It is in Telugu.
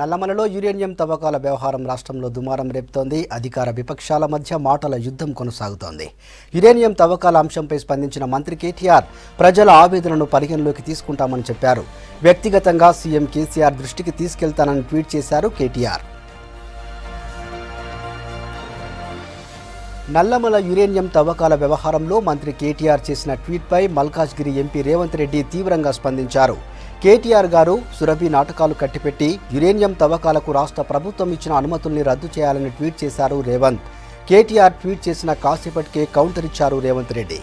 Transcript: నల్లమలలో యురేనియం తవ్వకాల వ్యవహారం రాష్ట్రంలో దుమారం రేపుతోంది. అధికార విపక్షాల మధ్య మాటల యుద్ధం కొనసాగుతోంది. యురేనియం తవ్వకాల అంశంపై స్పందించిన మంత్రి కేటీఆర్ ప్రజల ఆవేదనను పరిగణలోకి తీసుకుంటామని చెప్పారు. వ్యక్తిగతంగా సీఎం కేసీఆర్ దృష్టికి తీసుకెళ్తానని ట్వీట్ చేశారు కేటీఆర్. నల్లమల యురేనియం తవ్వకాల వ్యవహారంలో మంత్రి కేటీఆర్ చేసిన ట్వీట్పై మల్కాజ్గిరి ఎంపీ రేవంత్ రెడ్డి తీవ్రంగా స్పందించారు. కేటీఆర్ గారు సురభి నాటకాలు కట్టిపెట్టి యురేనియం తవ్వకాలకు రాష్ట్ర ప్రభుత్వం ఇచ్చిన అనుమతుల్ని రద్దు చేయాలని ట్వీట్ చేశారు రేవంత్. కేటీఆర్ ట్వీట్ చేసిన కాసేపటికే కౌంటర్ ఇచ్చారు రేవంత్ రెడ్డి.